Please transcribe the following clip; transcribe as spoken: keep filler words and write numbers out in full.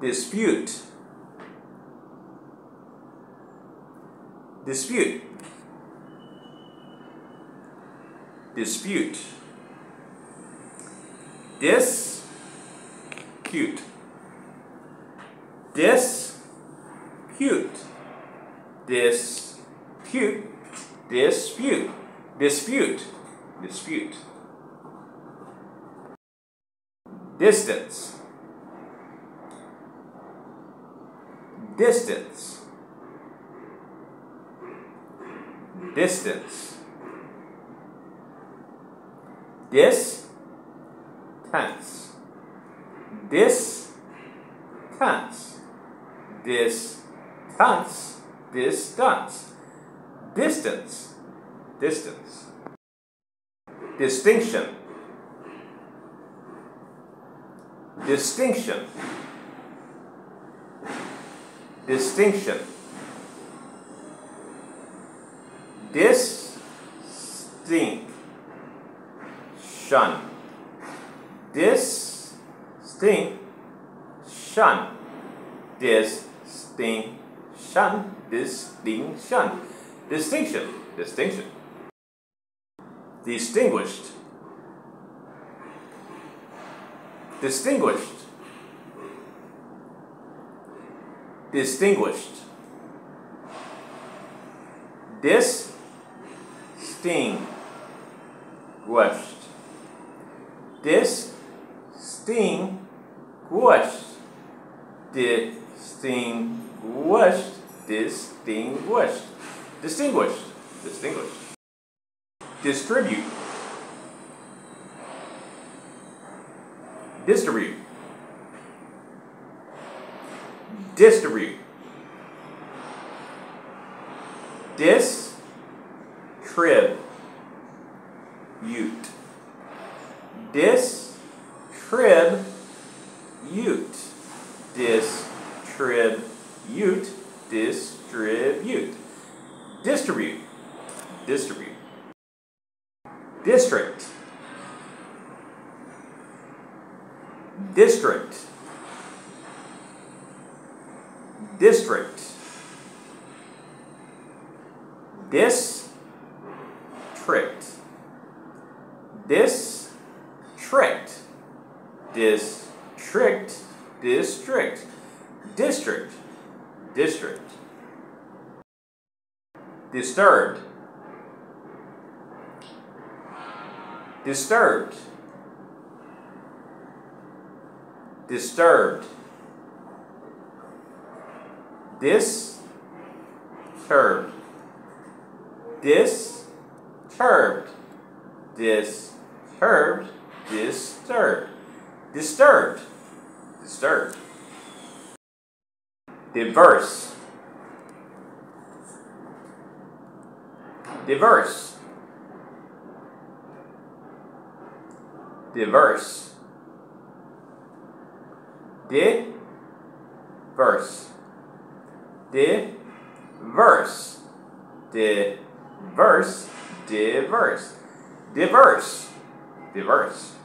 Dispute. Dispute. Dispute. Dispute. Dispute. Dispute. Dispute. Dispute. Dispute. Distance. Distance. Distance. Distance. Distance. Distance. Distance. Distance. Distance. Distinction. Distinction. Distinction. Distinction. Distinction. Distinction. Distinction. Distinction. Distinction. Distinguished. Distinguished. Distinguished. Distinguished. Distinguished. Distinguished. Distinguished. Distinguished. Distinguished. Distribute. Distribute. Distribute. Distribute. Distribute. Distribute. Distribute. Distribute. Distribute. District. District. District. District. District. District. District. District. District. Disturbed. Disturbed. Disturbed. Disturbed. Disturbed. Disturbed. Disturbed. Disturbed. Disturbed. Diverse. Diverse. Diverse. Diverse. Diverse. Diverse. Diverse. Diverse. Diverse.